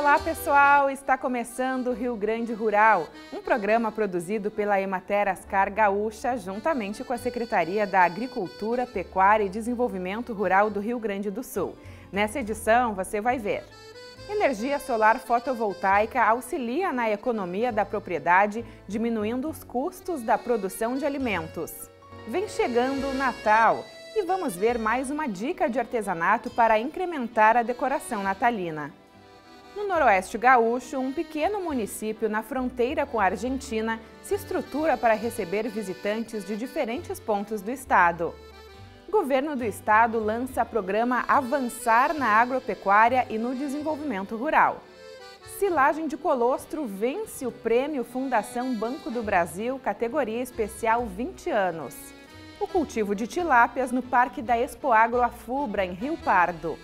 Olá pessoal, está começando o Rio Grande Rural, um programa produzido pela Emater Ascar Gaúcha juntamente com a Secretaria da Agricultura, Pecuária e Desenvolvimento Rural do Rio Grande do Sul. Nessa edição você vai ver: energia solar fotovoltaica auxilia na economia da propriedade, diminuindo os custos da produção de alimentos. Vem chegando o Natal e vamos ver mais uma dica de artesanato para incrementar a decoração natalina. No Noroeste Gaúcho, um pequeno município na fronteira com a Argentina se estrutura para receber visitantes de diferentes pontos do estado. O governo do estado lança programa Avançar na Agropecuária e no Desenvolvimento Rural. Silagem de Colostro vence o Prêmio Fundação Banco do Brasil, categoria especial 20 anos. O cultivo de tilápias no Parque da Expo Agro Afubra, em Rio Pardo.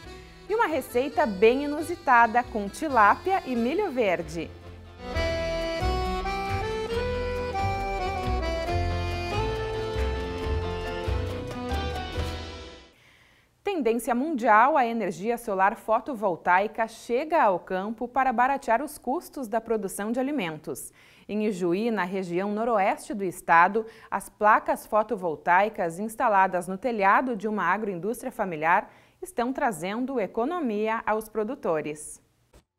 E uma receita bem inusitada com tilápia e milho verde. Tendência mundial, a energia solar fotovoltaica chega ao campo para baratear os custos da produção de alimentos. Em Ijuí, na região noroeste do estado, as placas fotovoltaicas instaladas no telhado de uma agroindústria familiar estão trazendo economia aos produtores.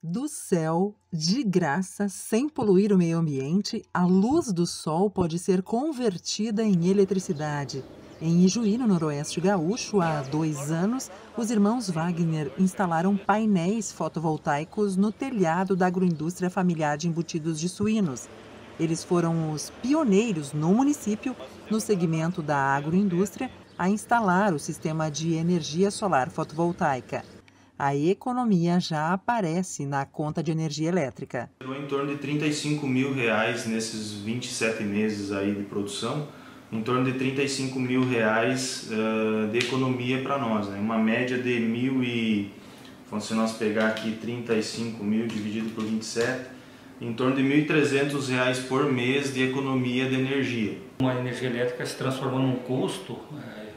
Do céu, de graça, sem poluir o meio ambiente, a luz do sol pode ser convertida em eletricidade. Em Ijuí, no Noroeste Gaúcho, há 2 anos, os irmãos Wagner instalaram painéis fotovoltaicos no telhado da agroindústria familiar de embutidos de suínos. Eles foram os pioneiros no município, no segmento da agroindústria, a instalar o sistema de energia solar fotovoltaica. A economia já aparece na conta de energia elétrica. Em torno de R$ 35 mil nesses 27 meses aí de produção, em torno de R$ 35 mil de economia para nós, né? Uma média de mil e, se nós pegar aqui 35 mil dividido por 27, em torno de R$ 1.300 por mês de economia de energia. Uma energia elétrica se transformou num custo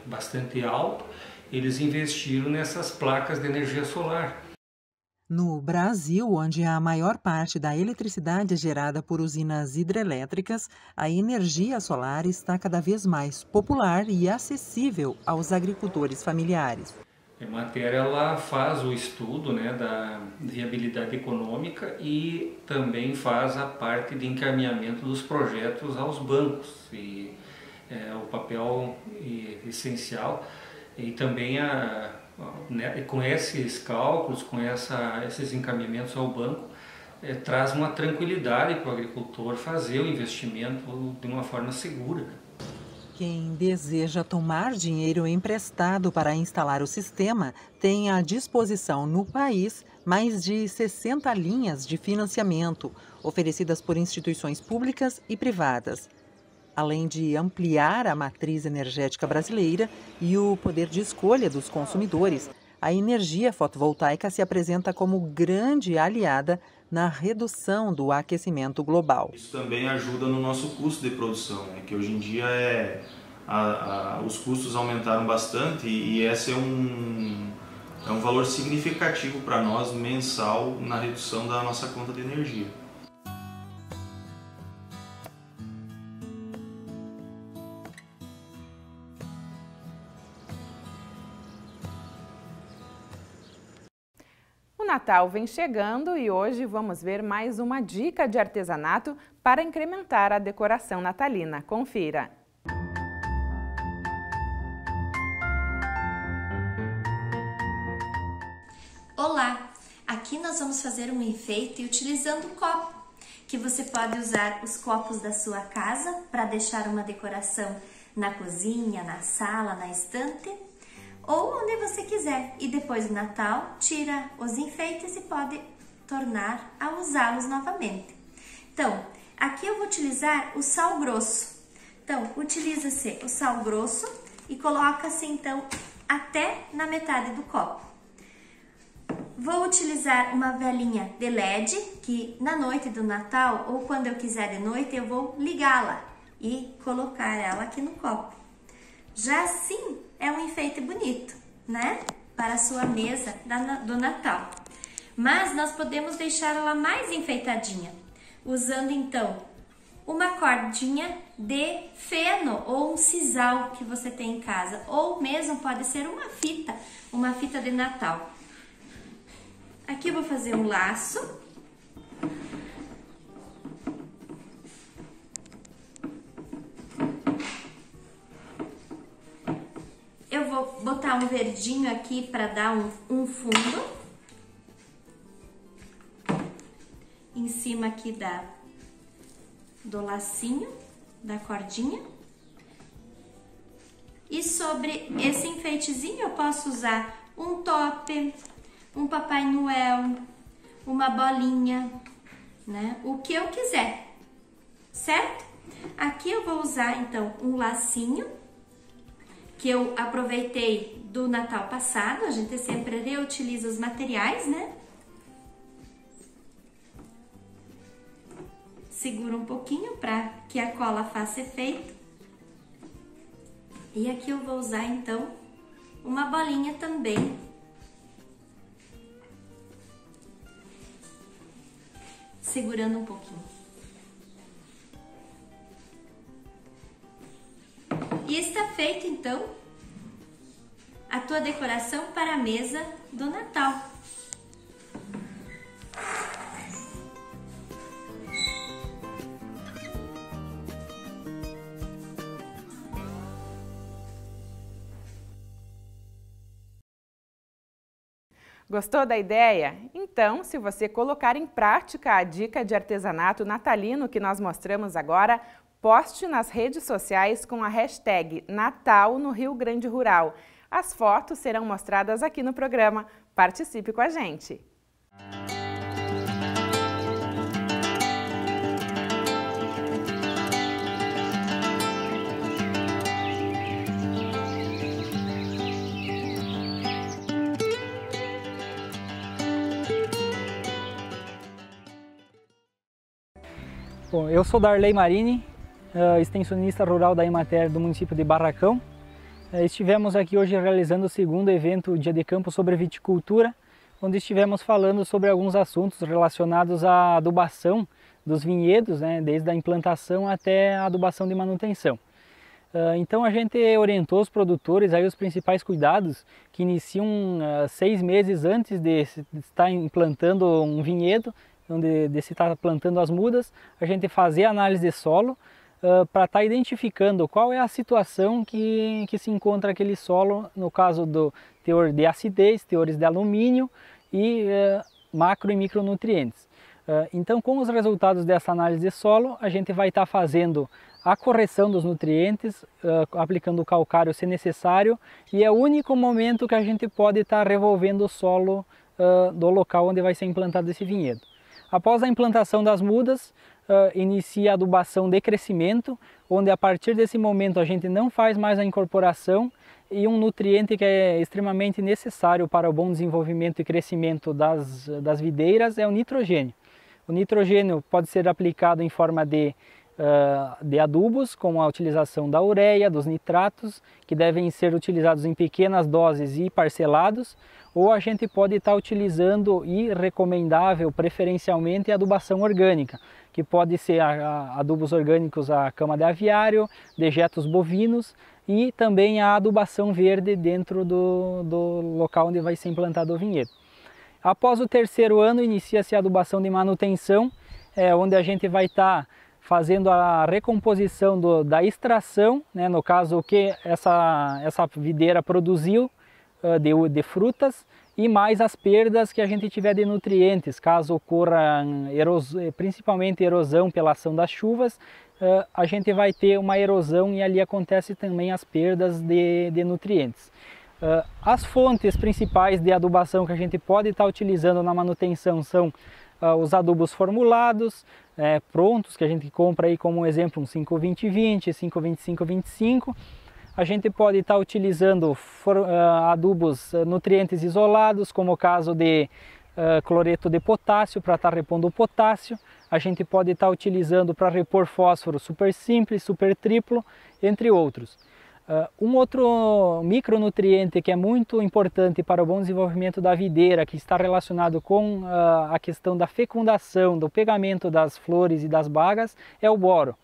bastante alto, eles investiram nessas placas de energia solar. No Brasil, onde a maior parte da eletricidade é gerada por usinas hidrelétricas, a energia solar está cada vez mais popular e acessível aos agricultores familiares. A Emater, ela faz o estudo, né, da viabilidade econômica e também faz a parte de encaminhamento dos projetos aos bancos. E é o papel essencial e também a... com esses cálculos, com esses encaminhamentos ao banco, traz uma tranquilidade para o agricultor fazer o investimento de uma forma segura. Quem deseja tomar dinheiro emprestado para instalar o sistema tem à disposição no país mais de 60 linhas de financiamento, oferecidas por instituições públicas e privadas. Além de ampliar a matriz energética brasileira e o poder de escolha dos consumidores, a energia fotovoltaica se apresenta como grande aliada na redução do aquecimento global. Isso também ajuda no nosso custo de produção, né? Que hoje em dia os custos aumentaram bastante e esse é um valor significativo para nós mensal na redução da nossa conta de energia. O Natal vem chegando e hoje vamos ver mais uma dica de artesanato para incrementar a decoração natalina. Confira! Olá! Aqui nós vamos fazer um enfeite utilizando um copo, que você pode usar os copos da sua casa para deixar uma decoração na cozinha, na sala, na estante, ou onde você quiser, e depois do Natal tira os enfeites e pode tornar a usá-los novamente. Então, aqui eu vou utilizar o sal grosso. Então, utiliza-se o sal grosso e coloca-se então até na metade do copo. Vou utilizar uma velinha de LED, que na noite do Natal ou quando eu quiser de noite eu vou ligá-la e colocar ela aqui no copo. Já assim, é um enfeite bonito, né? Para a sua mesa do Natal. mas nós podemos deixar ela mais enfeitadinha, usando então uma cordinha de feno ou um sisal que você tem em casa, ou mesmo pode ser uma fita de Natal. Aqui eu vou fazer um laço. Eu vou botar um verdinho aqui para dar um fundo em cima aqui do lacinho, da cordinha. E sobre esse enfeitezinho eu posso usar um top, um Papai Noel, uma bolinha, né? O que eu quiser, certo? Aqui eu vou usar então um lacinho que eu aproveitei do Natal passado, a gente sempre reutiliza os materiais, né? Segura um pouquinho para que a cola faça efeito. E aqui eu vou usar então uma bolinha também. Segurando um pouquinho. E está feito então a tua decoração para a mesa do Natal. Gostou da ideia? Então, se você colocar em prática a dica de artesanato natalino que nós mostramos agora, poste nas redes sociais com a hashtag Natal no Rio Grande Rural. As fotos serão mostradas aqui no programa. Participe com a gente! Bom, eu sou Darlei Marini, extensionista rural da Emater do município de Barracão. Estivemos aqui hoje realizando o segundo evento Dia de Campo sobre Viticultura, onde estivemos falando sobre alguns assuntos relacionados à adubação dos vinhedos, né, desde a implantação até a adubação de manutenção. Então a gente orientou os produtores aí os principais cuidados que iniciam 6 meses antes de estar implantando um vinhedo, onde se está plantando as mudas, a gente fazer a análise de solo para estar identificando qual é a situação que se encontra aquele solo, no caso do teor de acidez, teores de alumínio e macro e micronutrientes. Então, com os resultados dessa análise de solo, a gente vai estar fazendo a correção dos nutrientes, aplicando o calcário se necessário, e é o único momento que a gente pode estar revolvendo o solo do local onde vai ser implantado esse vinhedo. Após a implantação das mudas, inicia a adubação de crescimento, onde a partir desse momento a gente não faz mais a incorporação e um nutriente que é extremamente necessário para o bom desenvolvimento e crescimento das videiras é o nitrogênio. O nitrogênio pode ser aplicado em forma de adubos, com a utilização da ureia, dos nitratos, que devem ser utilizados em pequenas doses e parcelados, ou a gente pode estar utilizando, e recomendável preferencialmente, a adubação orgânica, que pode ser adubos orgânicos à cama de aviário, dejetos bovinos e também a adubação verde dentro do local onde vai ser implantado o vinhedo. Após o terceiro ano, inicia-se a adubação de manutenção, onde a gente vai estar fazendo a recomposição da extração, né, no caso o que essa videira produziu de frutas, e mais as perdas que a gente tiver de nutrientes, caso ocorra principalmente erosão pela ação das chuvas, a gente vai ter uma erosão e ali acontece também as perdas de nutrientes. As fontes principais de adubação que a gente pode estar utilizando na manutenção são os adubos formulados, prontos, que a gente compra aí como exemplo um 5-20-20, 5-25-25. A gente pode estar utilizando adubos nutrientes isolados, como o caso de cloreto de potássio, para estar repondo o potássio. A gente pode estar utilizando para repor fósforo super simples, super triplo, entre outros. Um outro micronutriente que é muito importante para o bom desenvolvimento da videira, que está relacionado com a questão da fecundação, do pegamento das flores e das bagas, é o boro.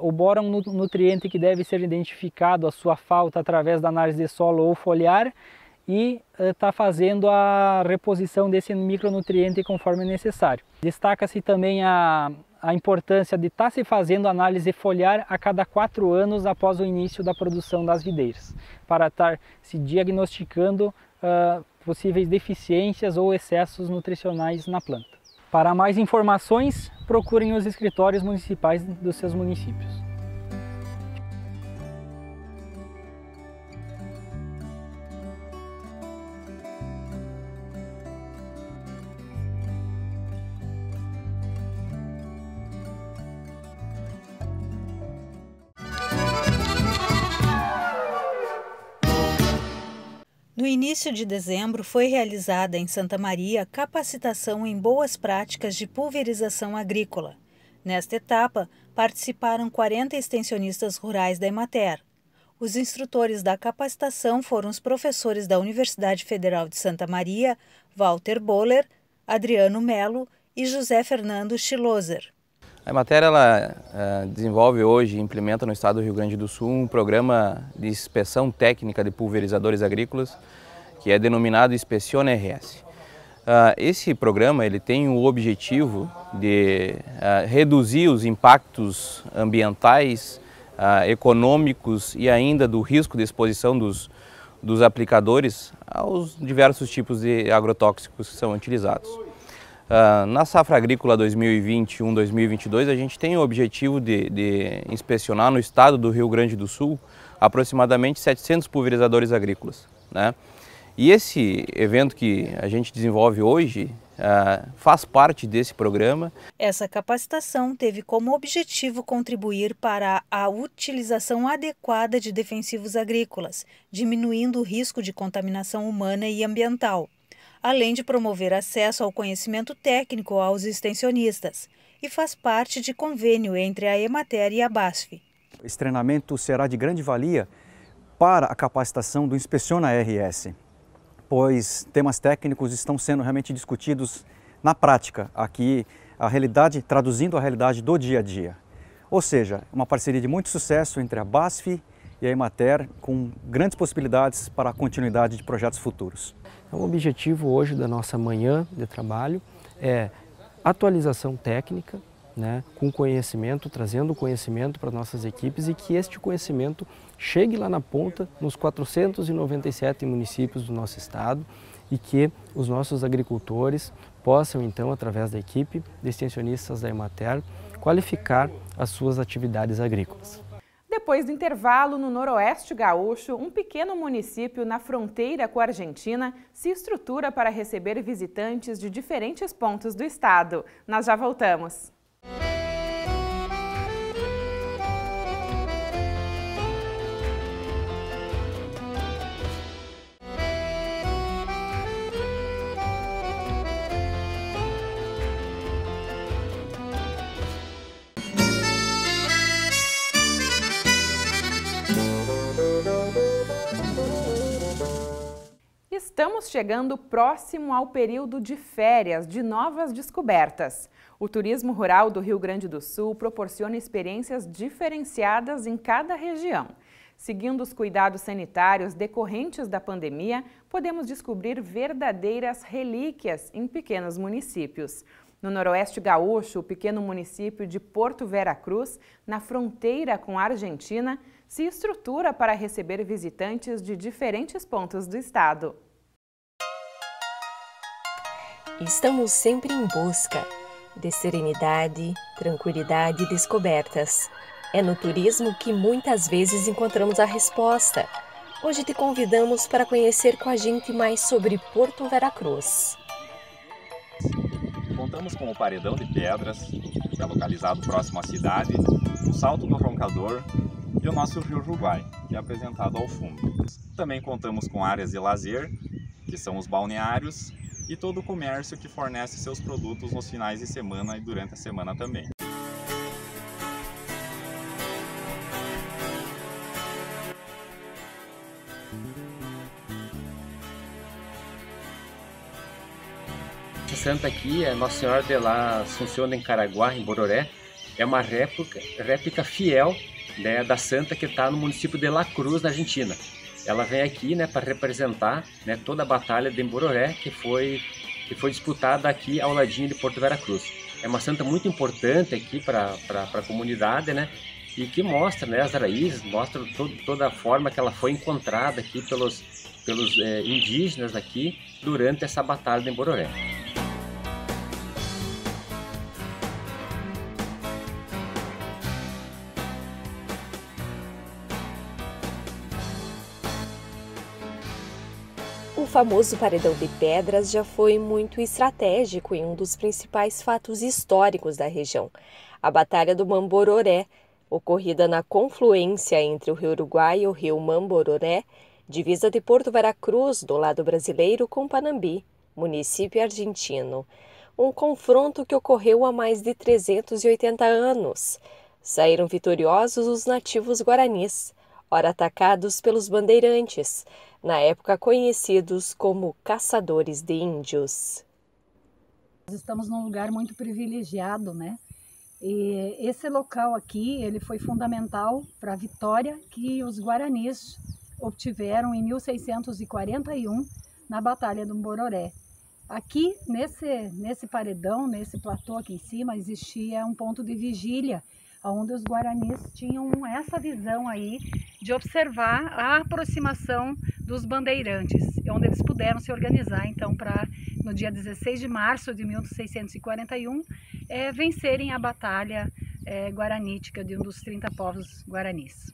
O boro é um nutriente que deve ser identificado a sua falta através da análise de solo ou foliar e está fazendo a reposição desse micronutriente conforme necessário. Destaca-se também a importância de estar se fazendo análise foliar a cada 4 anos após o início da produção das videiras, para estar se diagnosticando possíveis deficiências ou excessos nutricionais na planta. Para mais informações, procurem os escritórios municipais dos seus municípios. No início de dezembro, foi realizada em Santa Maria capacitação em boas práticas de pulverização agrícola. Nesta etapa, participaram 40 extensionistas rurais da Emater. Os instrutores da capacitação foram os professores da Universidade Federal de Santa Maria, Walter Boller, Adriano Melo e José Fernando Schiloser. A Emater desenvolve hoje e implementa no estado do Rio Grande do Sul um programa de inspeção técnica de pulverizadores agrícolas, que é denominado Inspeciona RS. Esse programa ele tem o objetivo de reduzir os impactos ambientais, econômicos e ainda do risco de exposição dos aplicadores aos diversos tipos de agrotóxicos que são utilizados. Na safra agrícola 2021-2022, a gente tem o objetivo de inspecionar no estado do Rio Grande do Sul aproximadamente 700 pulverizadores agrícolas, né? E esse evento que a gente desenvolve hoje faz parte desse programa. Essa capacitação teve como objetivo contribuir para a utilização adequada de defensivos agrícolas, diminuindo o risco de contaminação humana e ambiental, além de promover acesso ao conhecimento técnico aos extensionistas, e faz parte de convênio entre a Emater e a BASF. Esse treinamento será de grande valia para a capacitação do Inspeciona RS, pois temas técnicos estão sendo realmente discutidos na prática, aqui a realidade, traduzindo a realidade do dia a dia. Ou seja, uma parceria de muito sucesso entre a BASF e a Emater, com grandes possibilidades para a continuidade de projetos futuros. O objetivo hoje da nossa manhã de trabalho é atualização técnica, né, com conhecimento, trazendo conhecimento para nossas equipes e que este conhecimento chegue lá na ponta, nos 497 municípios do nosso estado, e que os nossos agricultores possam, então, através da equipe de extensionistas da Emater, qualificar as suas atividades agrícolas. Depois do intervalo, no Noroeste Gaúcho, um pequeno município na fronteira com a Argentina se estrutura para receber visitantes de diferentes pontos do estado. Nós já voltamos. Estamos chegando próximo ao período de férias, de novas descobertas. O turismo rural do Rio Grande do Sul proporciona experiências diferenciadas em cada região. Seguindo os cuidados sanitários decorrentes da pandemia, podemos descobrir verdadeiras relíquias em pequenos municípios. No Noroeste Gaúcho, o pequeno município de Porto Vera Cruz, na fronteira com a Argentina, se estrutura para receber visitantes de diferentes pontos do estado. Estamos sempre em busca de serenidade, tranquilidade e descobertas. É no turismo que muitas vezes encontramos a resposta. Hoje te convidamos para conhecer com a gente mais sobre Porto Vera Cruz. Contamos com o Paredão de Pedras, que é localizado próximo à cidade, o Salto do Roncador e o nosso Rio Uruguai, que é apresentado ao fundo. Também contamos com áreas de lazer, que são os balneários, e todo o comércio que fornece seus produtos nos finais de semana e durante a semana também. santa aqui, a Nossa Senhora de La Assunção em Caraguá, em Bororé, é uma réplica fiel, né, da santa que está no município de La Cruz, na Argentina. Ela vem aqui, né, para representar, né, toda a Batalha de Mbororé que foi disputada aqui ao ladinho de Porto Vera Cruz. É uma santa muito importante aqui para a comunidade, né, e que mostra, né, as raízes, mostra toda a forma que ela foi encontrada aqui pelos indígenas aqui durante essa Batalha de Mbororé. O famoso Paredão de Pedras já foi muito estratégico e um dos principais fatos históricos da região. A Batalha do Mbororé, ocorrida na confluência entre o Rio Uruguai e o Rio Mambororé, divisa de Porto Vera Cruz, do lado brasileiro, com Panambi, município argentino. Um confronto que ocorreu há mais de 380 anos. Saíram vitoriosos os nativos guaranis, ora atacados pelos bandeirantes, na época conhecidos como caçadores de índios. Nós estamos num lugar muito privilegiado, né? E esse local aqui, ele foi fundamental para a vitória que os guaranis obtiveram em 1641 na Batalha do Mbororé. Aqui, nesse paredão, nesse platô aqui em cima, existia um ponto de vigília, onde os guaranis tinham essa visão aí de observar a aproximação dos bandeirantes, onde eles puderam se organizar, então, para, no dia 16 de março de 1641, vencerem a batalha guaranítica de um dos 30 povos guaranis.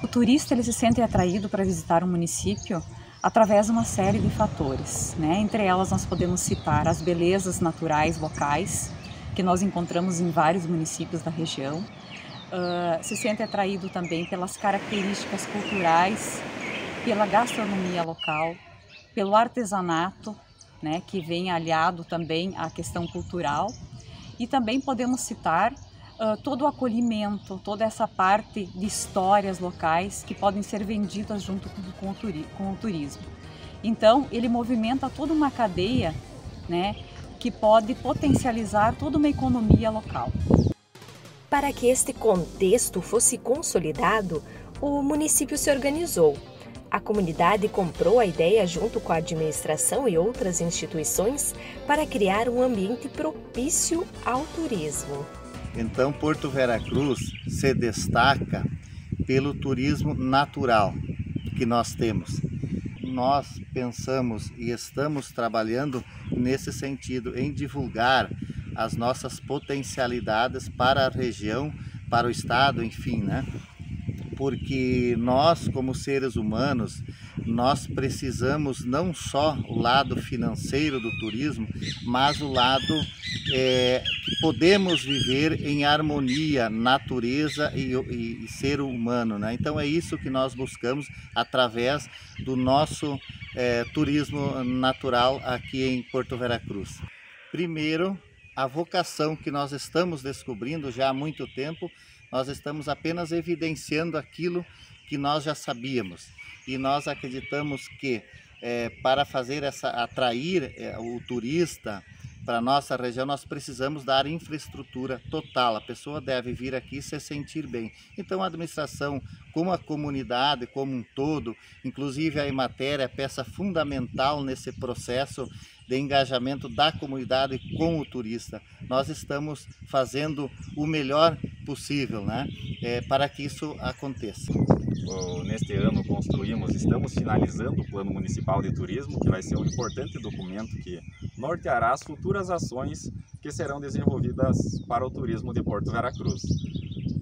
O turista ele se sente atraído para visitar um município através de uma série de fatores, né? Entre elas nós podemos citar as belezas naturais locais que nós encontramos em vários municípios da região, se sente atraído também pelas características culturais, pela gastronomia local, pelo artesanato, né, que vem aliado também à questão cultural, e também podemos citar todo o acolhimento, toda essa parte de histórias locais que podem ser vendidas junto com o turismo. Então, ele movimenta toda uma cadeia, né, que pode potencializar toda uma economia local. Para que este contexto fosse consolidado, o município se organizou. A comunidade comprou a ideia junto com a administração e outras instituições para criar um ambiente propício ao turismo. Então, Porto Vera Cruz se destaca pelo turismo natural que nós temos. Nós pensamos e estamos trabalhando nesse sentido, em divulgar as nossas potencialidades para a região, para o estado, enfim, né? Porque nós, como seres humanos, nós precisamos não só o lado financeiro do turismo, mas o lado que podemos viver em harmonia, natureza e ser humano, né? Então é isso que nós buscamos através do nosso turismo natural aqui em Porto Vera Cruz. Primeiro, a vocação que nós estamos descobrindo já há muito tempo. Nós estamos apenas evidenciando aquilo que nós já sabíamos, e nós acreditamos que para fazer atrair o turista para a nossa região, nós precisamos dar infraestrutura total. A pessoa deve vir aqui e se sentir bem. Então a administração, como a comunidade, como um todo, inclusive a Emater, é peça fundamental nesse processo de engajamento da comunidade com o turista. Nós estamos fazendo o melhor possível, né, para que isso aconteça. Bom, neste ano estamos finalizando o Plano Municipal de Turismo, que vai ser um importante documento que norteará as futuras ações que serão desenvolvidas para o turismo de Porto Vera Cruz.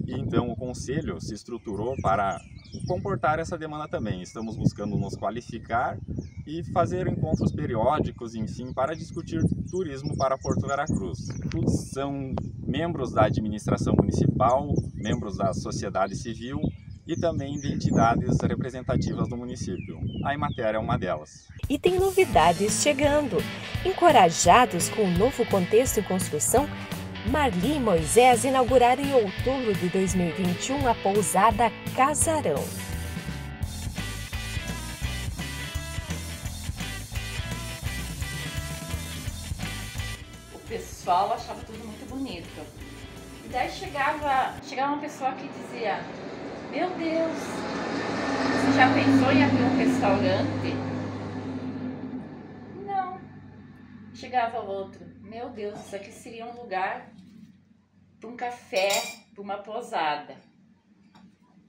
E então o Conselho se estruturou para comportar essa demanda também. Estamos buscando nos qualificar e fazer encontros periódicos, enfim, para discutir turismo para Porto Vera Cruz. São membros da administração municipal, membros da sociedade civil e também de entidades representativas do município. A Emater é uma delas. E tem novidades chegando. Encorajados com o novo contexto e construção, Marli e Moisés inauguraram em outubro de 2021 a pousada Casarão. pessoal achava tudo muito bonito. E daí chegava uma pessoa que dizia: meu Deus, você já pensou em abrir um restaurante? Não. Chegava outro: meu Deus, isso aqui seria um lugar para um café, para uma posada.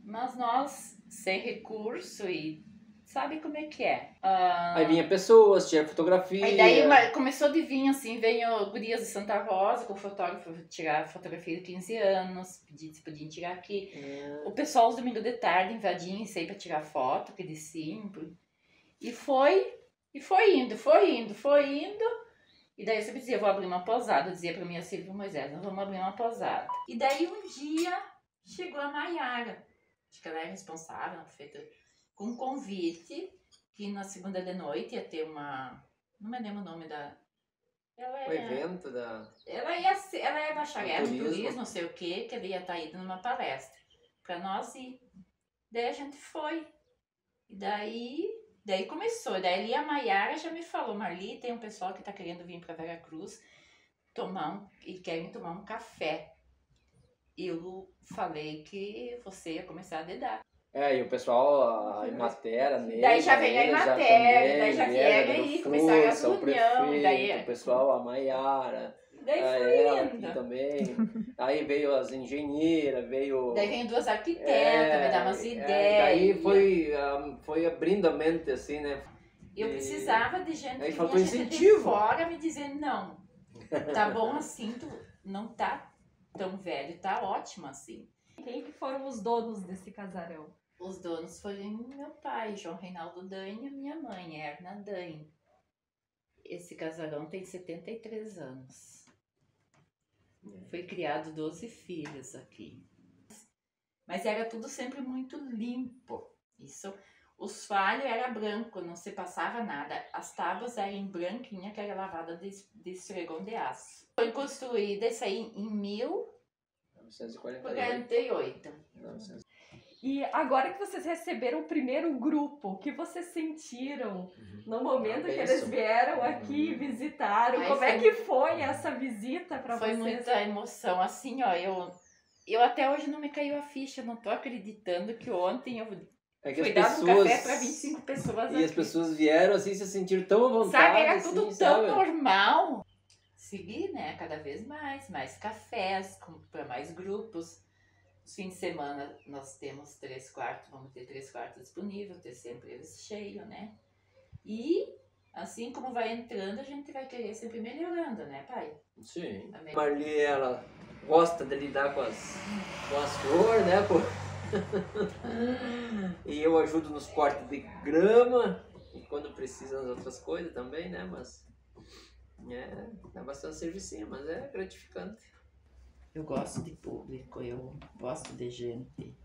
Mas nós, sem recurso, e sabe como é que é. Aí vinha pessoas, tinha fotografia. Aí daí começou a vir assim, veio gurias de Santa Rosa com fotógrafo, tirar fotografia de 15 anos, se podiam tirar aqui. O pessoal os domingos de tarde invadia isso aí para tirar foto, pedir simples. E foi indo. E daí eu sempre dizia: vou abrir uma posada. Eu dizia para minha Silvia Moisés: nós vamos abrir uma posada. E daí um dia chegou a Maiara, acho que ela é responsável na prefeitura, com um convite que na segunda de noite ia ter uma... não me lembro o nome da... o evento da... Ela é bacharel em turismo, não sei o quê, que ela ia estar indo numa palestra para nós ir. Daí a gente foi. E daí começou. Daí ali a Maiara já me falou: Marli, tem um pessoal que está querendo vir para Vera Cruz e querem tomar um café. Eu falei que você ia começar a dedar. E o pessoal, a Emater, daí já veio a Emater, daí já vieram aí, começaram as reuniões, daí o pessoal, a Maiara, também. Aí veio as engenheiras, veio... Daí veio duas arquitetas, me dava umas ideias. Daí foi abrindo a mente, assim, né? Eu precisava de gente, aí faltou incentivo de fora me dizendo: não, tá bom assim, tu não tá tão velho, tá ótimo assim. Quem que foram os donos desse casarão? Os donos foram meu pai, João Reinaldo Dan, e minha mãe, Erna Dan. Esse casarão tem 73 anos. Foi criado 12 filhos aqui. Mas era tudo sempre muito limpo. Isso, os falhos eram brancos, não se passava nada. As tábuas eram branquinhas, que era lavada de esfregão de aço. Foi construída isso aí em 1948. E agora que vocês receberam o primeiro grupo, o que vocês sentiram no momento que eles vieram aqui, visitaram? Como é que foi essa visita para vocês? Foi muita emoção. Assim, ó, eu até hoje não me caiu a ficha, não tô acreditando que ontem eu fui dar um café para 25 pessoas aqui. E as pessoas vieram assim, se sentiram tão à vontade. Sabe, era tudo assim, tão normal. Seguir, né, cada vez mais cafés, para mais grupos. Os fins de semana nós temos 3 quartos, vamos ter 3 quartos disponíveis, ter sempre eles cheios, né? E assim como vai entrando, a gente vai querer sempre melhorando, né, pai? Sim. A Marli, ela gosta de lidar com as flores, né, pô? E eu ajudo nos cortes de grama, e quando precisa nas outras coisas também, né, mas... dá bastante serviço, mas é gratificante. Eu gosto de público, eu gosto de gente.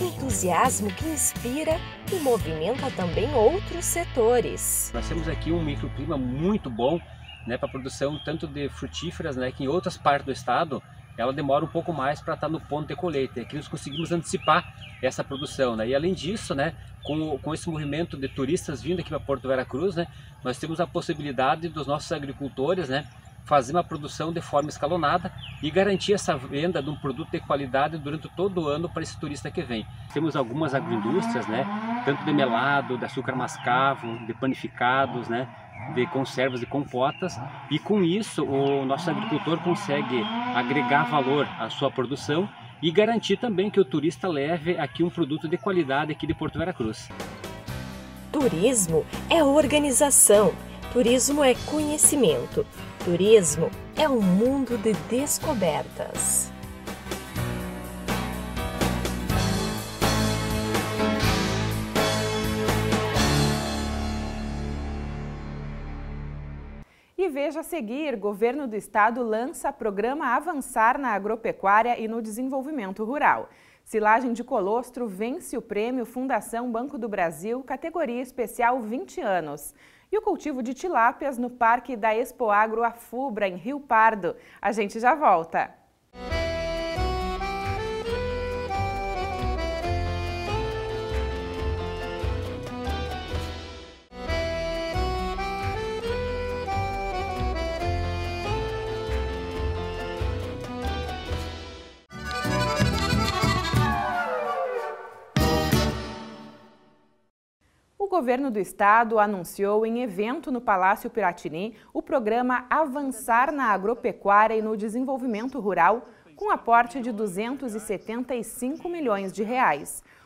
Entusiasmo que inspira e movimenta também outros setores. Nós temos aqui um microclima muito bom, né, para produção tanto de frutíferas, né, que em outras partes do estado ela demora um pouco mais para estar no ponto de colheita. Aqui nós conseguimos antecipar essa produção, né? E além disso, né, com esse movimento de turistas vindo aqui para Porto Vera Cruz, né, nós temos a possibilidade dos nossos agricultores, né, fazer uma produção de forma escalonada e garantir essa venda de um produto de qualidade durante todo o ano para esse turista que vem. Temos algumas agroindústrias, né, tanto de melado, de açúcar mascavo, de panificados, né, de conservas e compotas, e com isso o nosso agricultor consegue agregar valor à sua produção e garantir também que o turista leve aqui um produto de qualidade aqui de Porto Vera Cruz. Turismo é organização, turismo é conhecimento, turismo é um mundo de descobertas. E veja a seguir: Governo do Estado lança programa Avançar na Agropecuária e no Desenvolvimento Rural. Silagem de Colostro vence o Prêmio Fundação Banco do Brasil, categoria especial 20 anos. E o cultivo de tilápias no Parque da Expo Agro Afubra, em Rio Pardo. A gente já volta. governo do estado anunciou em evento no Palácio Piratini o programa Avançar na Agropecuária e no Desenvolvimento Rural, com aporte de R$ 275 milhões.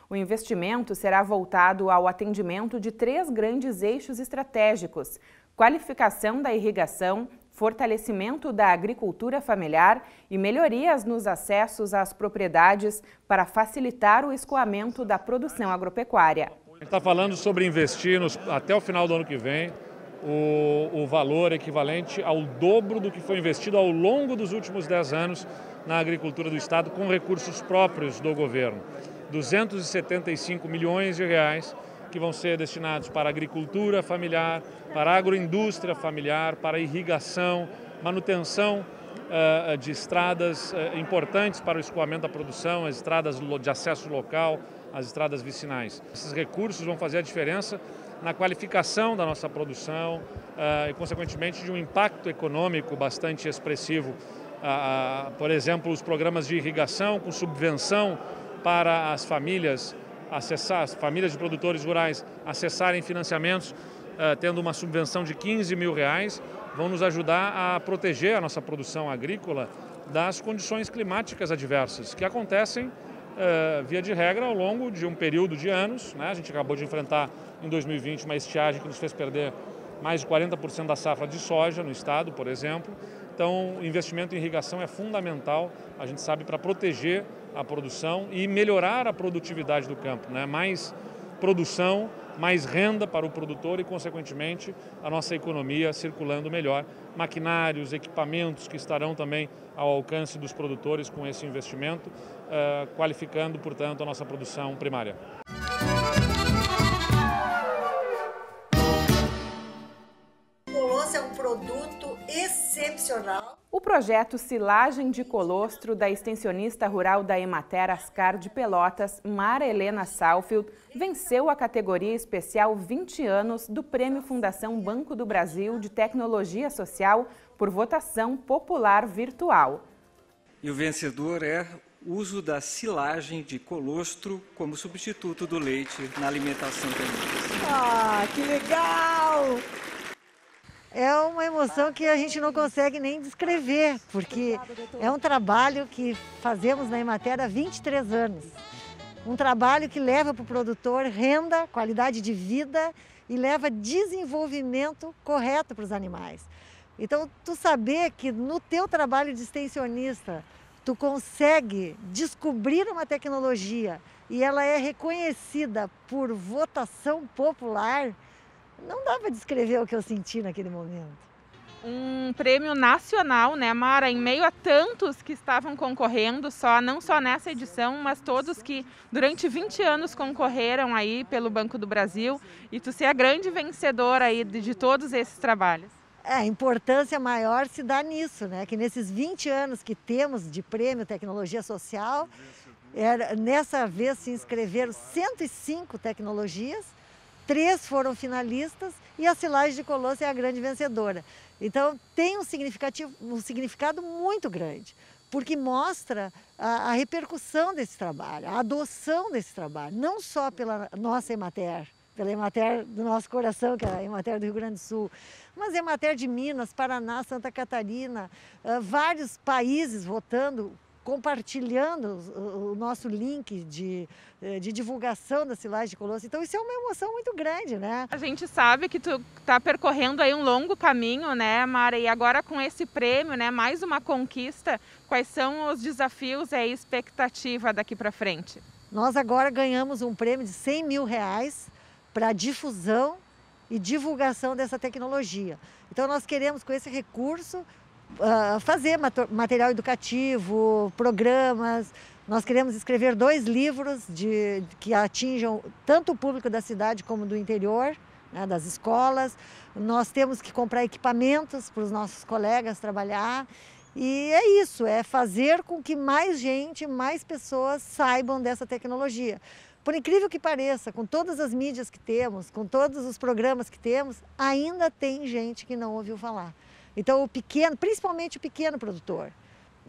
O investimento será voltado ao atendimento de 3 grandes eixos estratégicos: qualificação da irrigação, fortalecimento da agricultura familiar e melhorias nos acessos às propriedades para facilitar o escoamento da produção agropecuária. A gente está falando sobre investir até o final do ano que vem o valor equivalente ao dobro do que foi investido ao longo dos últimos 10 anos na agricultura do estado com recursos próprios do governo. R$ 275 milhões que vão ser destinados para agricultura familiar, para agroindústria familiar, para irrigação, manutenção de estradas importantes para o escoamento da produção, as estradas de acesso local, as estradas vicinais. Esses recursos vão fazer a diferença na qualificação da nossa produção e, consequentemente, de um impacto econômico bastante expressivo. Por exemplo, os programas de irrigação com subvenção para as famílias, as famílias de produtores rurais acessarem financiamentos, tendo uma subvenção de R$ 15 mil, vão nos ajudar a proteger a nossa produção agrícola das condições climáticas adversas, que acontecem via de regra ao longo de um período de anos, né? A gente acabou de enfrentar em 2020 uma estiagem que nos fez perder mais de 40% da safra de soja no estado, por exemplo. Então, o investimento em irrigação é fundamental, a gente sabe, para proteger a produção e melhorar a produtividade do campo, né? Mais produção, mais renda para o produtor e, consequentemente, a nossa economia circulando melhor. Maquinários, equipamentos que estarão também ao alcance dos produtores com esse investimento, qualificando, portanto, a nossa produção primária. O projeto Silagem de Colostro, da extensionista rural da Emater Ascar de Pelotas, Mara Helena Salfield, venceu a categoria especial 20 anos do Prêmio Fundação Banco do Brasil de Tecnologia Social por votação popular virtual. E o vencedor é o uso da silagem de colostro como substituto do leite na alimentação caprina. Ah, que legal! É uma emoção que a gente não consegue nem descrever, porque é um trabalho que fazemos na Emater há 23 anos. Um trabalho que leva para o produtor renda, qualidade de vida e leva desenvolvimento correto para os animais. Então, tu saber que no teu trabalho de extensionista, tu consegue descobrir uma tecnologia e ela é reconhecida por votação popular, não dá para descrever o que eu senti naquele momento. Um prêmio nacional, né, Mara? Em meio a tantos que estavam concorrendo, não só nessa edição, mas todos que durante 20 anos concorreram aí pelo Banco do Brasil, e tu ser a grande vencedora aí de todos esses trabalhos. É, a importância maior se dá nisso, né? Que nesses 20 anos que temos de prêmio Tecnologia Social, nessa vez se inscreveram 105 tecnologias, 3 foram finalistas e a silagem de colostro é a grande vencedora. Então, tem um significado muito grande, porque mostra a repercussão desse trabalho, a adoção desse trabalho, não só pela nossa Emater, pela Emater do nosso coração, que é a Emater do Rio Grande do Sul, mas Emater de Minas, Paraná, Santa Catarina, vários países votando, compartilhando o nosso link de divulgação da silagem de colostro. Então isso é uma emoção muito grande, né? A gente sabe que tu tá percorrendo aí um longo caminho, né, Mara? E agora com esse prêmio, né, mais uma conquista, quais são os desafios e a expectativa daqui para frente? Nós agora ganhamos um prêmio de R$ 100 mil para difusão e divulgação dessa tecnologia. Então nós queremos, com esse recurso, fazer material educativo, programas. Nós queremos escrever 2 livros que atinjam tanto o público da cidade como do interior, né, das escolas. Nós temos que comprar equipamentos para os nossos colegas trabalhar. E é isso, é fazer com que mais gente, mais pessoas saibam dessa tecnologia. Por incrível que pareça, com todas as mídias que temos, com todos os programas que temos, ainda tem gente que não ouviu falar. Então, o pequeno, principalmente o pequeno produtor,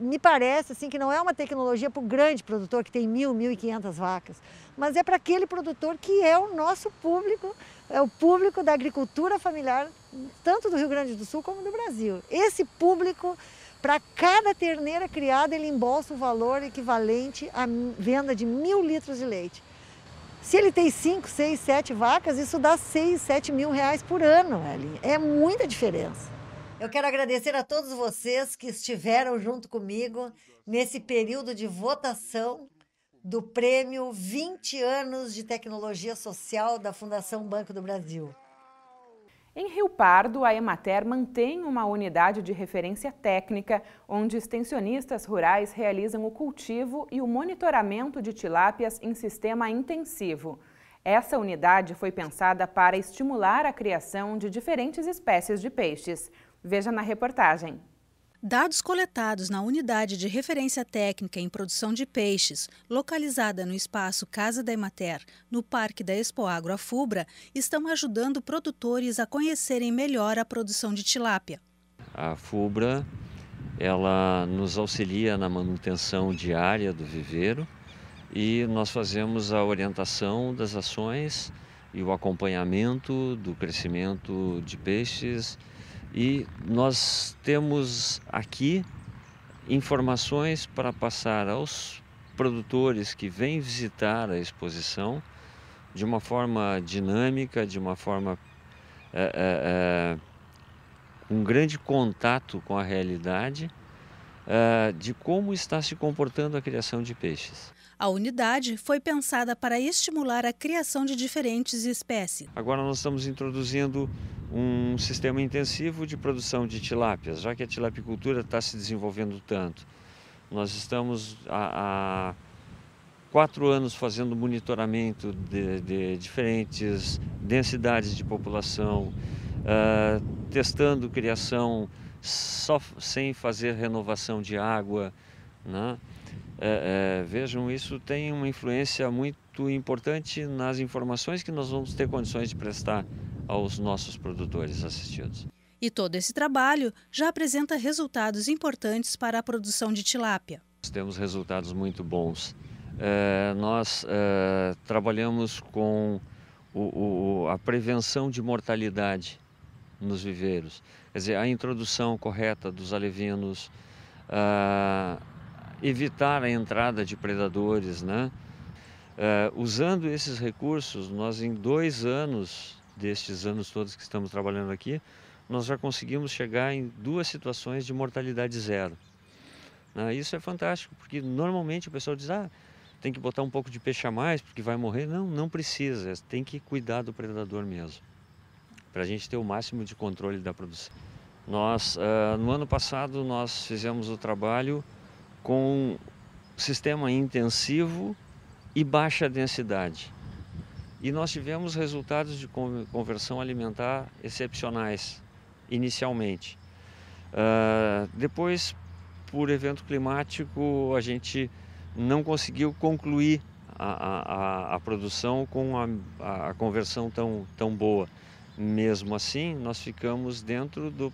me parece assim, que não é uma tecnologia para o grande produtor que tem 1.000, 1.500 vacas, mas é para aquele produtor que é o nosso público, é o público da agricultura familiar, tanto do Rio Grande do Sul como do Brasil. Esse público, para cada terneira criada, ele embolsa um valor equivalente à venda de 1.000 litros de leite. Se ele tem 5, 6, 7 vacas, isso dá 6, 7 mil reais por ano, velho. É muita diferença. Eu quero agradecer a todos vocês que estiveram junto comigo nesse período de votação do Prêmio 20 Anos de Tecnologia Social da Fundação Banco do Brasil. Em Rio Pardo, a Emater mantém uma unidade de referência técnica, onde extensionistas rurais realizam o cultivo e o monitoramento de tilápias em sistema intensivo. Essa unidade foi pensada para estimular a criação de diferentes espécies de peixes. Veja na reportagem. Dados coletados na Unidade de Referência Técnica em Produção de Peixes, localizada no espaço Casa da Emater, no Parque da Expo Agro Afubra, estão ajudando produtores a conhecerem melhor a produção de tilápia. A Afubra, ela nos auxilia na manutenção diária do viveiro e nós fazemos a orientação das ações e o acompanhamento do crescimento de peixes. E nós temos aqui informações para passar aos produtores que vêm visitar a exposição de uma forma dinâmica, de uma forma um grande contato com a realidade de como está se comportando a criação de peixes. A unidade foi pensada para estimular a criação de diferentes espécies. Agora nós estamos introduzindo um sistema intensivo de produção de tilápias, já que a tilapicultura está se desenvolvendo tanto. Nós estamos há 4 anos fazendo monitoramento de diferentes densidades de população, testando criação só sem fazer renovação de água, né? Vejam, isso tem uma influência muito importante nas informações que nós vamos ter condições de prestar aos nossos produtores assistidos. E todo esse trabalho já apresenta resultados importantes para a produção de tilápia. Temos resultados muito bons. Nós trabalhamos com a prevenção de mortalidade nos viveiros, quer dizer, a introdução correta dos alevinos, evitar a entrada de predadores, né? Usando esses recursos, nós em 2 anos, destes anos todos que estamos trabalhando aqui, nós já conseguimos chegar em 2 situações de mortalidade zero. Isso é fantástico, porque normalmente o pessoal diz, tem que botar um pouco de peixe a mais porque vai morrer. Não, não precisa, tem que cuidar do predador mesmo, para a gente ter o máximo de controle da produção. Nós, no ano passado, nós fizemos o trabalho com sistema intensivo e baixa densidade. E nós tivemos resultados de conversão alimentar excepcionais, inicialmente. Depois, por evento climático, a gente não conseguiu concluir a produção com a conversão tão boa. Mesmo assim, nós ficamos dentro de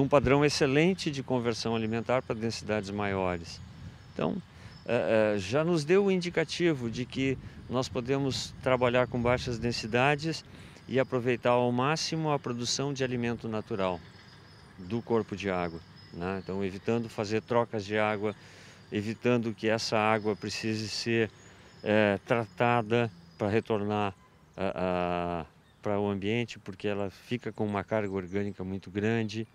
um padrão excelente de conversão alimentar para densidades maiores. Então, já nos deu o indicativo de que nós podemos trabalhar com baixas densidades e aproveitar ao máximo a produção de alimento natural do corpo de água, né? Então, evitando fazer trocas de água, evitando que essa água precise ser tratada para retornar para o ambiente, porque ela fica com uma carga orgânica muito grande,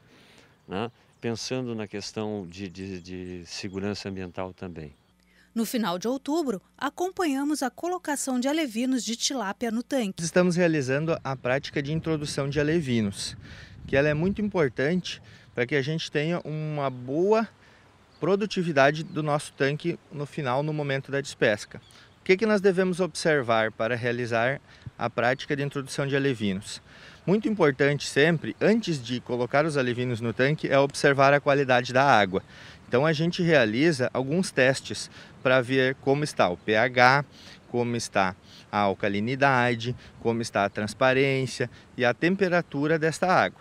né? Pensando na questão de segurança ambiental também. No final de outubro, acompanhamos a colocação de alevinos de tilápia no tanque. Estamos realizando a prática de introdução de alevinos, que ela é muito importante para que a gente tenha uma boa produtividade do nosso tanque no final, no momento da despesca. O que nós devemos observar para realizar a prática de introdução de alevinos? Muito importante sempre, antes de colocar os alevinos no tanque, é observar a qualidade da água. Então a gente realiza alguns testes para ver como está o pH, como está a alcalinidade, como está a transparência e a temperatura desta água.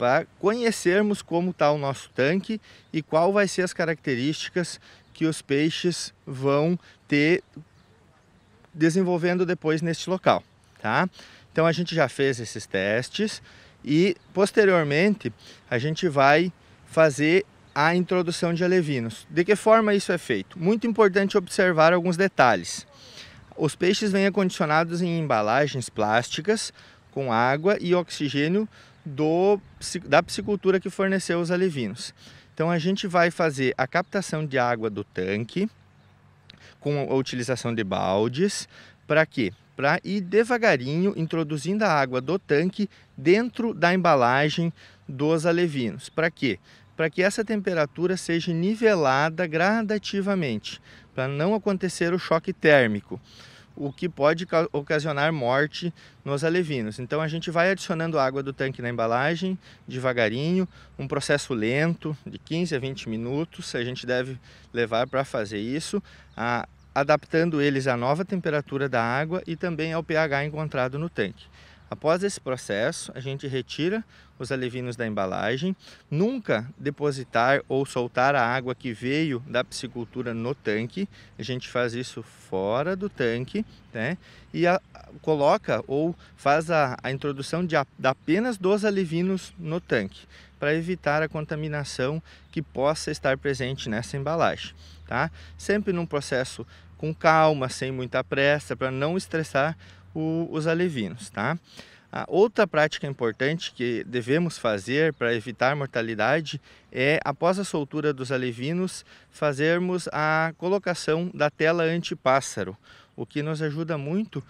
para conhecermos como está o nosso tanque e qual vai ser as características que os peixes vão ter desenvolvendo depois neste local, tá? Então a gente já fez esses testes e posteriormente a gente vai fazer a introdução de alevinos. De que forma isso é feito? Muito importante observar alguns detalhes. Os peixes vêm acondicionados em embalagens plásticas com água e oxigênio da piscicultura que forneceu os alevinos. Então a gente vai fazer a captação de água do tanque com a utilização de baldes. Para quê? Para ir devagarinho introduzindo a água do tanque dentro da embalagem dos alevinos. Para quê? Para que essa temperatura seja nivelada gradativamente, para não acontecer o choque térmico, o que pode ocasionar morte nos alevinos. Então a gente vai adicionando água do tanque na embalagem, devagarinho, um processo lento, de 15 a 20 minutos, a gente deve levar para fazer isso, adaptando eles à nova temperatura da água e também ao pH encontrado no tanque. Após esse processo, a gente retira os alevinos da embalagem, nunca depositar ou soltar a água que veio da piscicultura no tanque, a gente faz isso fora do tanque, né? E coloca ou faz a introdução apenas dos alevinos no tanque, para evitar a contaminação que possa estar presente nessa embalagem, tá? Sempre num processo com calma, sem muita pressa, para não estressar os alevinos, tá? A outra prática importante que devemos fazer para evitar mortalidade é, após a soltura dos alevinos, fazermos a colocação da tela antipássaro, o que nos ajuda muito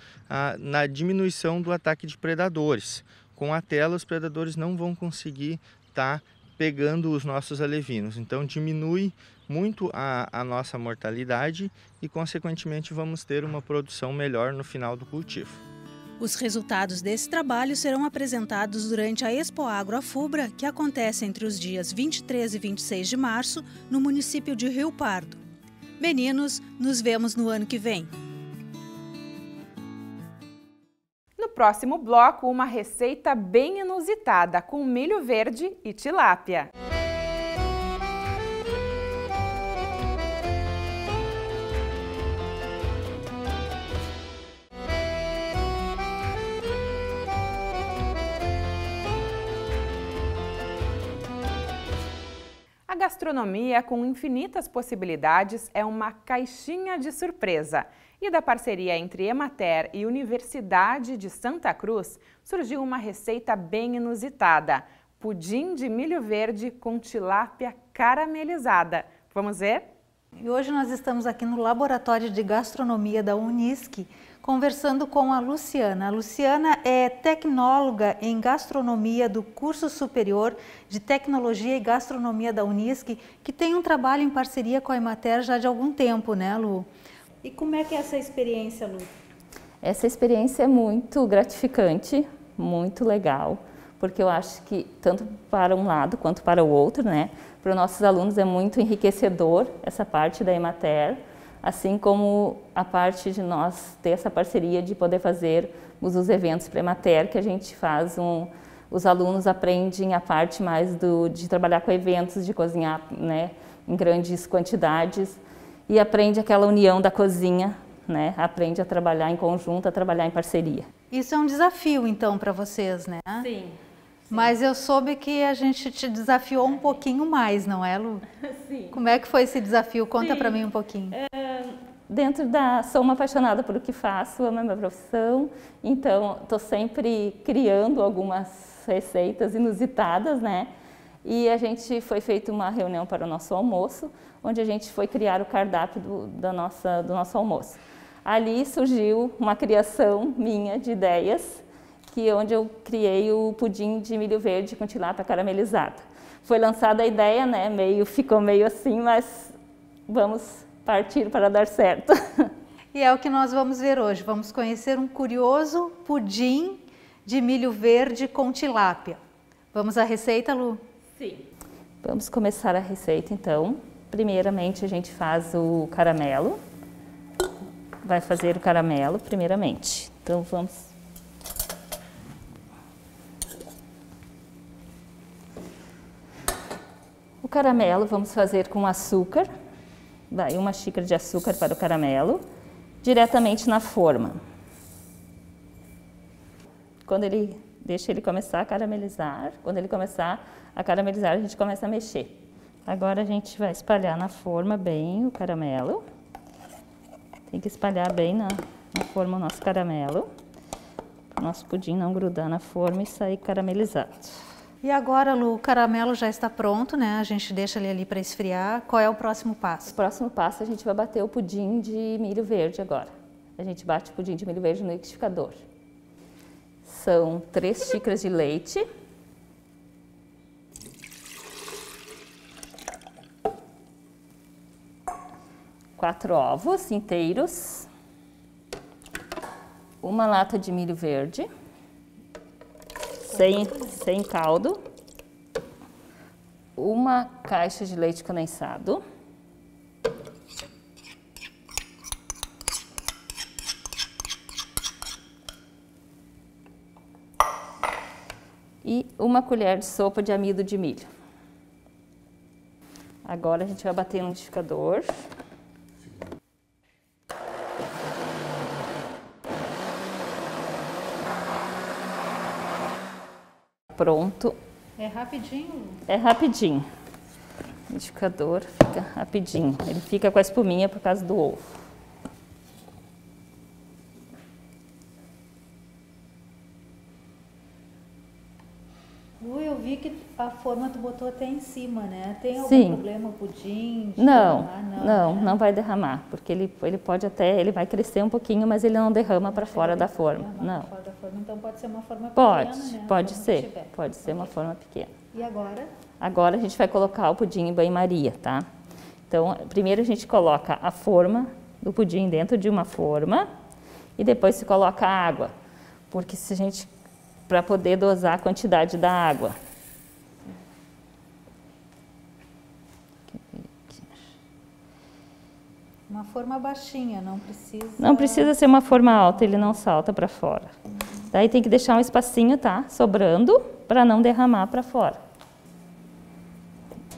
na diminuição do ataque de predadores. Com a tela, os predadores não vão conseguir estar pegando os nossos alevinos, então diminui muito a nossa mortalidade e, consequentemente, vamos ter uma produção melhor no final do cultivo. Os resultados desse trabalho serão apresentados durante a Expo Agro Afubra, que acontece entre os dias 23 e 26 de março, no município de Rio Pardo. Meninos, nos vemos no ano que vem! No próximo bloco, uma receita bem inusitada, com milho verde e tilápia. A gastronomia, com infinitas possibilidades, é uma caixinha de surpresa. E da parceria entre Emater e Universidade de Santa Cruz, surgiu uma receita bem inusitada. Pudim de milho verde com tilápia caramelizada. Vamos ver? E hoje nós estamos aqui no Laboratório de Gastronomia da Unisc, conversando com a Luciana. A Luciana é tecnóloga em gastronomia do curso superior de tecnologia e gastronomia da Unisc, que tem um trabalho em parceria com a Emater já de algum tempo, né, Lu? E como é que é essa experiência, Lu? Essa experiência é muito gratificante, muito legal, porque eu acho que tanto para um lado quanto para o outro, né, para os nossos alunos é muito enriquecedor essa parte da Emater, assim como a parte de nós ter essa parceria de poder fazer os eventos para a Emater, que a gente faz os alunos aprendem a parte mais de trabalhar com eventos, de cozinhar, né, em grandes quantidades e aprende aquela união da cozinha, né, aprende a trabalhar em conjunto, a trabalhar em parceria. Isso é um desafio então para vocês, né? Sim. Mas eu soube que a gente te desafiou um pouquinho mais, não é, Lu? Sim. Como é que foi esse desafio? Conta para mim um pouquinho. Sou uma apaixonada pelo que faço, amo a minha profissão, então estou sempre criando algumas receitas inusitadas, né? E a gente foi feita uma reunião para o nosso almoço, onde a gente foi criar o cardápio do nosso almoço. Ali surgiu uma criação minha de ideias, onde eu criei o pudim de milho verde com tilápia caramelizada. Foi lançada a ideia, né? Ficou meio assim, mas vamos partir para dar certo. E é o que nós vamos ver hoje. Vamos conhecer um curioso pudim de milho verde com tilápia. Vamos à receita, Lu? Sim. Vamos começar a receita, então. Primeiramente, a gente faz o caramelo. Vai fazer o caramelo, primeiramente. Então, vamos caramelo vamos fazer com açúcar, vai uma xícara de açúcar para o caramelo, diretamente na forma. Quando ele deixa ele começar a caramelizar, quando ele começar a caramelizar, a gente começa a mexer. Agora a gente vai espalhar na forma bem o caramelo. Tem que espalhar bem na forma o nosso caramelo, para o nosso pudim não grudar na forma e sair caramelizado. E agora, Lu, o caramelo já está pronto, né? A gente deixa ele ali para esfriar. Qual é o próximo passo? O próximo passo, a gente vai bater o pudim de milho verde agora. A gente bate o pudim de milho verde no liquidificador. São 3 xícaras de leite. Quatro ovos inteiros. Uma lata de milho verde. Sem caldo, uma caixa de leite condensado, e uma colher de sopa de amido de milho. Agora a gente vai bater no liquidificador. Pronto. É rapidinho? É rapidinho. O liquidificador fica rapidinho. Ele fica com a espuminha por causa do ovo. Lu, eu vi que a forma tu botou até em cima, né? Tem algum problema o pudim? Não, derramar? não vai derramar, porque ele pode até, ele vai crescer um pouquinho, mas ele não derrama para fora da forma. Não. Então pode ser uma forma pequena, né? Pode ser uma forma pequena. E agora? Agora a gente vai colocar o pudim em banho-maria, tá? Então, primeiro a gente coloca a forma do pudim dentro de uma forma e depois se coloca a água, porque se a gente, para poder dosar a quantidade da água. Uma forma baixinha, não precisa... Não precisa ser uma forma alta, ele não salta para fora. Daí tem que deixar um espacinho, tá? Sobrando, para não derramar para fora.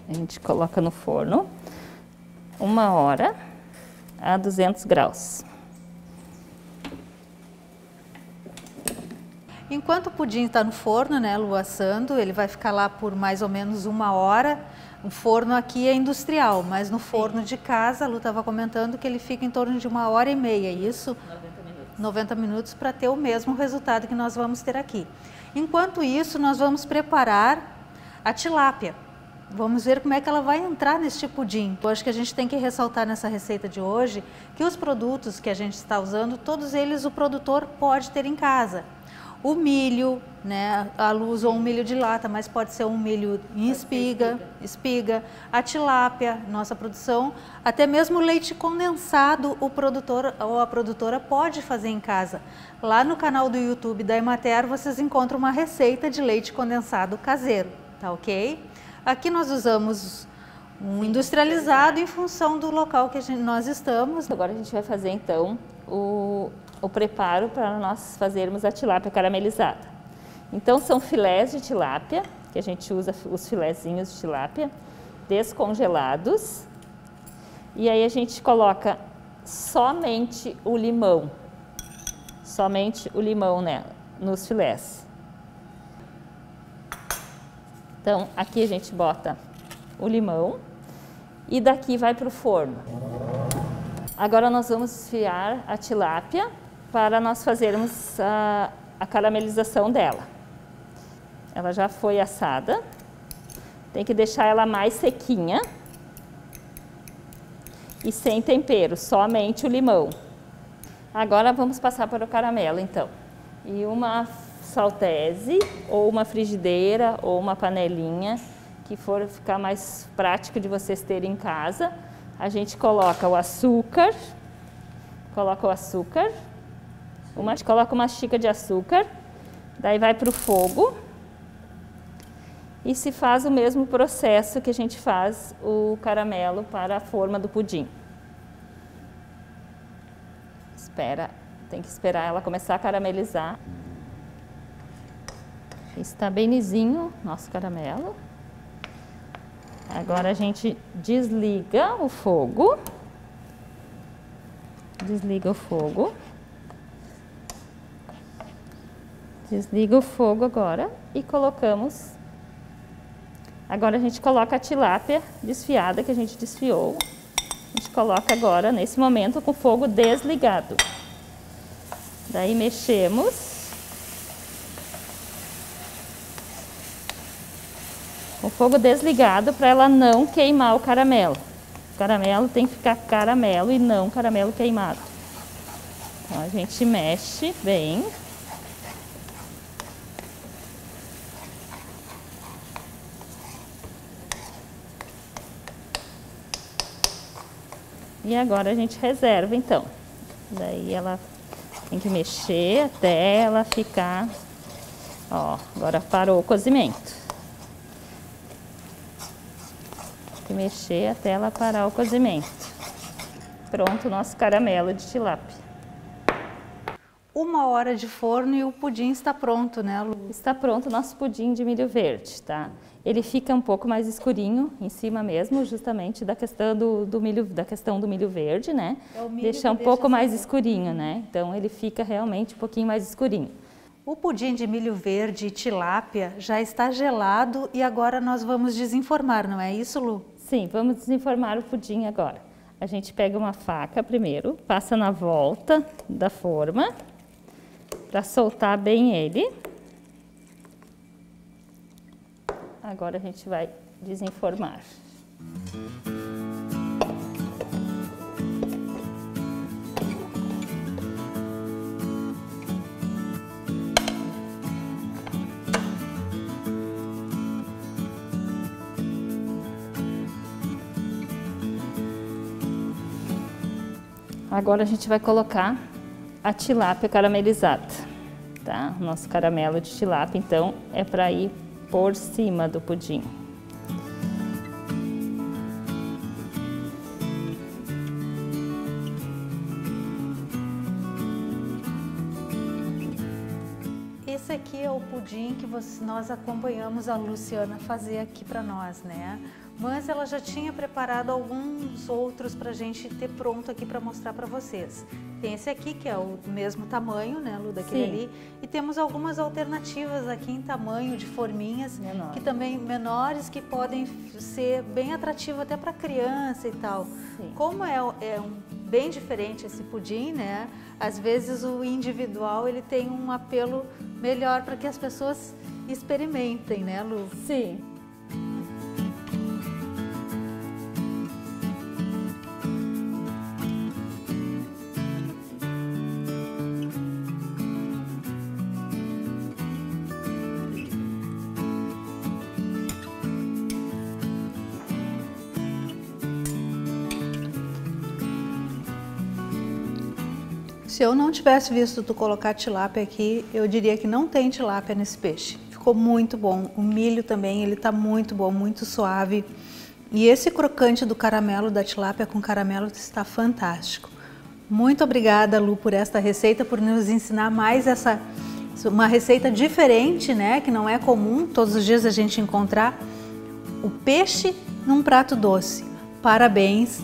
A gente coloca no forno, 1 hora, a 200 graus. Enquanto o pudim está no forno, né, Lu, assando, ele vai ficar lá por mais ou menos 1 hora. O forno aqui é industrial, mas no forno de casa, a Lu estava comentando que ele fica em torno de 1h30, isso? 90 minutos. 90 minutos para ter o mesmo resultado que nós vamos ter aqui. Enquanto isso, nós vamos preparar a tilápia. Vamos ver como é que ela vai entrar neste pudim. Eu acho que a gente tem que ressaltar nessa receita de hoje que os produtos que a gente está usando, todos eles o produtor pode ter em casa. O milho, né? A Lu usou um milho de lata, mas pode ser um milho em espiga, a tilápia, nossa produção, até mesmo leite condensado o produtor ou a produtora pode fazer em casa. Lá no canal do YouTube da Emater vocês encontram uma receita de leite condensado caseiro, tá ok? Aqui nós usamos um industrializado em função do local que nós estamos. Agora a gente vai fazer então o preparo para nós fazermos a tilápia caramelizada. Então são filés de tilápia, que a gente usa os filézinhos de tilápia, descongelados. E aí a gente coloca somente o limão nela, nos filés. Então aqui a gente bota o limão e daqui vai para o forno. Agora nós vamos desfiar a tilápia para nós fazermos a caramelização dela. Ela já foi assada, tem que deixar ela mais sequinha e sem tempero, somente o limão. Agora vamos passar para o caramelo então. E uma saltese ou uma frigideira ou uma panelinha que for ficar mais prático de vocês terem em casa, a gente coloca o açúcar, coloca uma xícara de açúcar, daí vai para o fogo e se faz o mesmo processo que a gente faz o caramelo para a forma do pudim. Tem que esperar ela começar a caramelizar. Está bem lisinho nosso caramelo. Agora a gente desliga o fogo. Desliga o fogo agora e colocamos. Agora a gente coloca a tilápia desfiada que a gente desfiou. A gente coloca agora, nesse momento, com o fogo desligado. Daí mexemos. Com o fogo desligado para ela não queimar o caramelo. O caramelo tem que ficar caramelo e não caramelo queimado. Então a gente mexe bem. E agora a gente reserva, então. Daí ela tem que mexer até ela ficar... Ó, agora parou o cozimento. Tem que mexer até ela parar o cozimento. Pronto o nosso caramelo de tilápia. 1 hora de forno e o pudim está pronto, né, Lu? Está pronto o nosso pudim de milho verde, tá? Ele fica um pouco mais escurinho em cima mesmo, justamente da questão do milho verde, né? É o milho deixa um pouco mais escurinho, né? Então ele fica realmente um pouquinho mais escurinho. O pudim de milho verde e tilápia já está gelado e agora nós vamos desenformar, não é isso, Lu? Sim, vamos desenformar o pudim agora. A gente pega uma faca primeiro, passa na volta da forma, para soltar bem ele. Agora a gente vai desenformar. Agora a gente vai colocar a tilápia caramelizada, tá? O nosso caramelo de tilápia, então, é para ir por cima do pudim. Esse aqui é o pudim que nós acompanhamos a Luciana fazer aqui para nós, né? Mas ela já tinha preparado alguns outros para a gente ter pronto aqui para mostrar para vocês. Tem esse aqui que é o mesmo tamanho, né, Lu, daquele ali. E temos algumas alternativas aqui em tamanho de forminhas, que também menores, que podem ser bem atrativo até para criança e tal. Sim. Como é bem diferente esse pudim, né? Às vezes o individual ele tem um apelo melhor para que as pessoas experimentem, né, Lu? Sim. Se eu não tivesse visto tu colocar tilápia aqui, eu diria que não tem tilápia nesse peixe. Ficou muito bom. O milho também, ele tá muito bom, muito suave. E esse crocante do caramelo, da tilápia com caramelo, está fantástico. Muito obrigada, Lu, por esta receita, por nos ensinar mais uma receita diferente, né? Que não é comum todos os dias a gente encontrar o peixe num prato doce. Parabéns.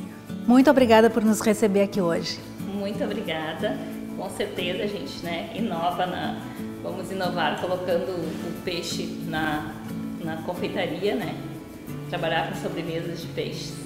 Muito obrigada por nos receber aqui hoje. Muito obrigada. Com certeza a gente, né, inova na... Vamos inovar colocando o peixe na confeitaria, né? Trabalhar com sobremesas de peixes.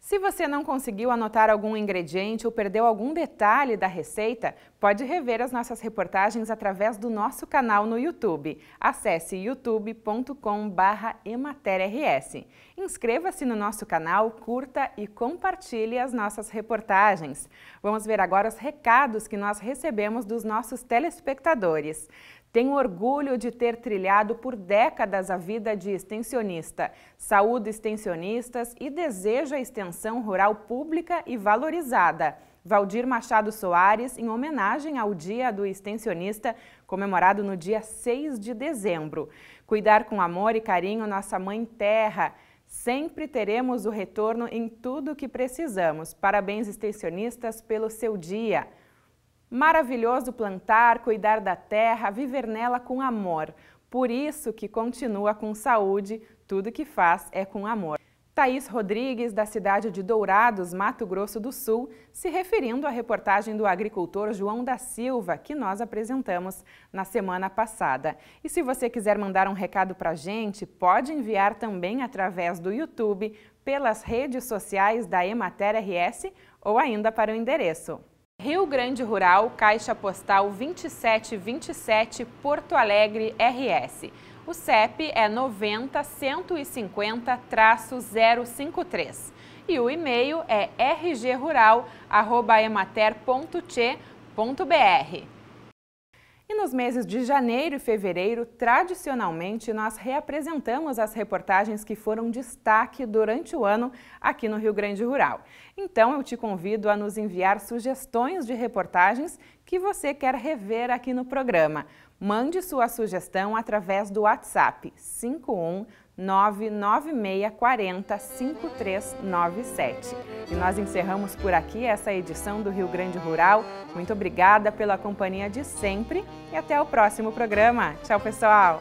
Se você não conseguiu anotar algum ingrediente ou perdeu algum detalhe da receita, pode rever as nossas reportagens através do nosso canal no YouTube. Acesse youtube.com/EmaterRS. Inscreva-se no nosso canal, curta e compartilhe as nossas reportagens. Vamos ver agora os recados que nós recebemos dos nossos telespectadores. Tenho orgulho de ter trilhado por décadas a vida de extensionista. Saúdo extensionistas e desejo a extensão rural pública e valorizada. Valdir Machado Soares, em homenagem ao Dia do Extensionista, comemorado no dia 6 de dezembro. Cuidar com amor e carinho nossa Mãe Terra. Sempre teremos o retorno em tudo o que precisamos. Parabéns, extensionistas, pelo seu dia. Maravilhoso plantar, cuidar da terra, viver nela com amor. Por isso que continua com saúde, tudo que faz é com amor. Thaís Rodrigues, da cidade de Dourados, Mato Grosso do Sul, se referindo à reportagem do agricultor João da Silva, que nós apresentamos na semana passada. E se você quiser mandar um recado para a gente, pode enviar também através do YouTube, pelas redes sociais da Emater RS ou ainda para o endereço Rio Grande Rural, Caixa Postal 2727, Porto Alegre, RS. O CEP é 90-150-053 e o e-mail é rgrural@emater.te.br. E nos meses de janeiro e fevereiro, tradicionalmente, nós reapresentamos as reportagens que foram destaque durante o ano aqui no Rio Grande Rural. Então, eu te convido a nos enviar sugestões de reportagens que você quer rever aqui no programa. Mande sua sugestão através do WhatsApp 51996405397. E nós encerramos por aqui essa edição do Rio Grande Rural. Muito obrigada pela companhia de sempre e até o próximo programa. Tchau, pessoal!